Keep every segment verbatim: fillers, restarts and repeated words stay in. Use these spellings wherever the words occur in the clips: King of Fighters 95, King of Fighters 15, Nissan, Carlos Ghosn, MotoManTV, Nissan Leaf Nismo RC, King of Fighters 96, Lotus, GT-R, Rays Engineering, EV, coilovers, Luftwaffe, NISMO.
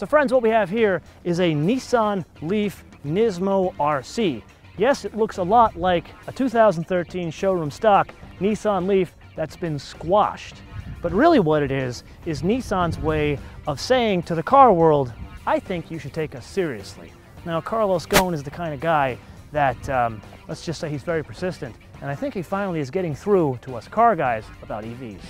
So friends, what we have here is a Nissan Leaf Nismo R C. Yes, it looks a lot like a two thousand thirteen showroom stock Nissan Leaf that's been squashed. But really what it is, is Nissan's way of saying to the car world, I think you should take us seriously. Now, Carlos Ghosn is the kind of guy that, um, let's just say he's very persistent, and I think he finally is getting through to us car guys about E Vs.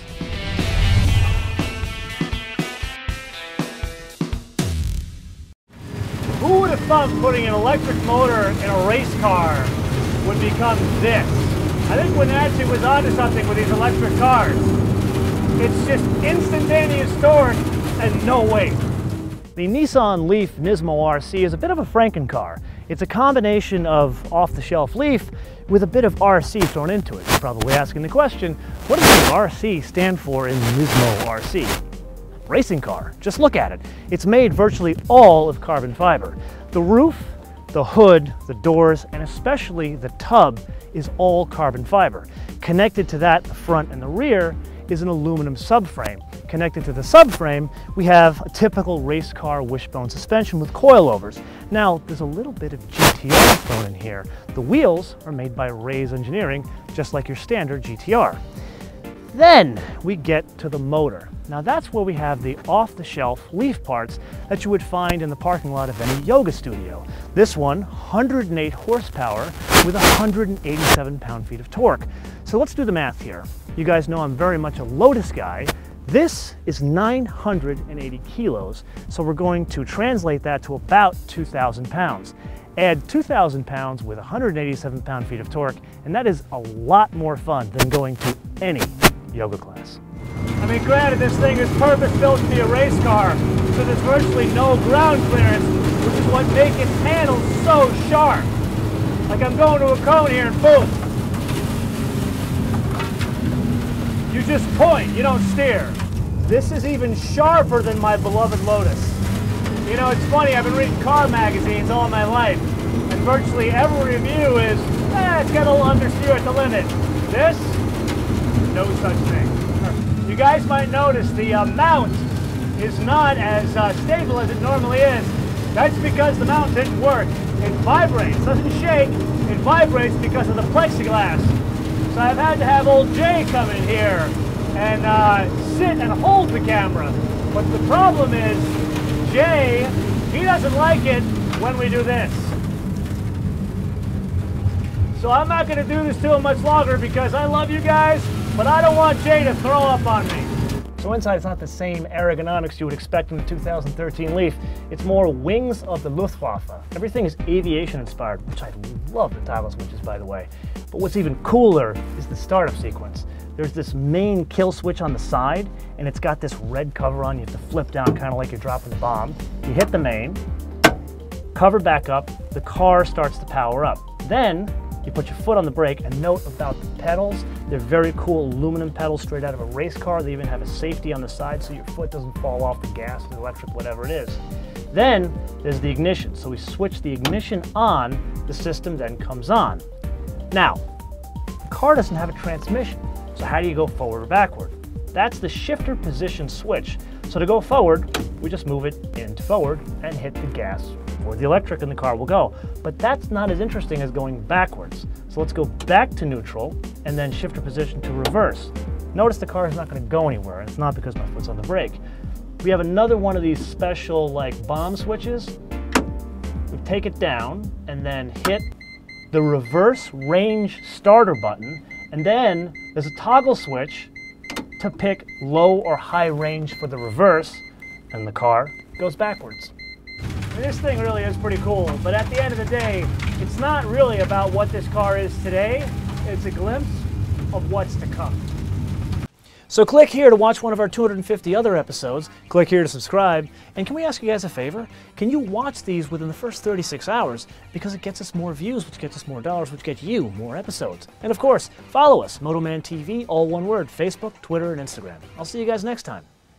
Who would have thought putting an electric motor in a race car would become this? I think Wenatchee was onto something with these electric cars. It's just instantaneous torque and no weight. The Nissan Leaf Nismo R C is a bit of a Franken-car. It's a combination of off-the-shelf Leaf with a bit of R C thrown into it. You're probably asking the question, what does the R C stand for in Nismo R C? Racing car. Just look at it. It's made virtually all of carbon fiber. The roof, the hood, the doors, and especially the tub is all carbon fiber. Connected to that, the front and the rear, is an aluminum subframe. Connected to the subframe, we have a typical race car wishbone suspension with coilovers. Now, there's a little bit of G T R thrown in here. The wheels are made by Rays Engineering, just like your standard G T R. Then we get to the motor. Now that's where we have the off-the-shelf Leaf parts that you would find in the parking lot of any yoga studio. This one, one hundred eight horsepower with one hundred eighty-seven pound-feet of torque. So let's do the math here. You guys know I'm very much a Lotus guy. This is nine hundred eighty kilos, so we're going to translate that to about two thousand pounds. Add two thousand pounds with one hundred eighty-seven pound-feet of torque, and that is a lot more fun than going to any yoga class. I mean, granted, this thing is purpose-built to be a race car, so there's virtually no ground clearance, which is what makes its handles so sharp. Like, I'm going to a cone here and boom! You just point, you don't steer. This is even sharper than my beloved Lotus. You know, it's funny, I've been reading car magazines all my life, and virtually every review is, eh, it's got a little understeer at the limit. This? No such thing. You guys might notice the uh, mount is not as uh, stable as it normally is. That's because the mount didn't work. It vibrates, doesn't shake. It vibrates because of the plexiglass. So I've had to have old Jay come in here and uh, sit and hold the camera. But the problem is, Jay, he doesn't like it when we do this. So I'm not gonna do this to him much longer because I love you guys, but I don't want Jay to throw up on me. So inside's not the same ergonomics you would expect in the two thousand thirteen Leaf. It's more wings of the Luftwaffe. Everything is aviation inspired, which I love the toggle switches, by the way. But what's even cooler is the startup sequence. There's this main kill switch on the side, and it's got this red cover on. You have to flip down, kind of like you're dropping the bomb. You hit the main, cover back up, the car starts to power up. Then, you put your foot on the brake, and note about the pedals. They're very cool aluminum pedals straight out of a race car. They even have a safety on the side so your foot doesn't fall off the gas, the electric, whatever it is. Then there's the ignition. So we switch the ignition on, the system then comes on. Now, the car doesn't have a transmission. So how do you go forward or backward? That's the shifter position switch. So to go forward, we just move it in forward and hit the gas or the electric and the car will go. But that's not as interesting as going backwards. So let's go back to neutral and then shifter position to reverse. Notice the car is not going to go anywhere, and it's not because my foot's on the brake. We have another one of these special like bomb switches. We take it down and then hit the reverse range starter button, and then there's a toggle switch to pick low or high range for the reverse, and the car goes backwards. This thing really is pretty cool, but at the end of the day, it's not really about what this car is today, it's a glimpse of what's to come. So click here to watch one of our two hundred fifty other episodes, click here to subscribe, and can we ask you guys a favor? Can you watch these within the first thirty-six hours? Because it gets us more views, which gets us more dollars, which gets you more episodes. And of course, follow us, MotoMan T V, all one word, Facebook, Twitter, and Instagram. I'll see you guys next time.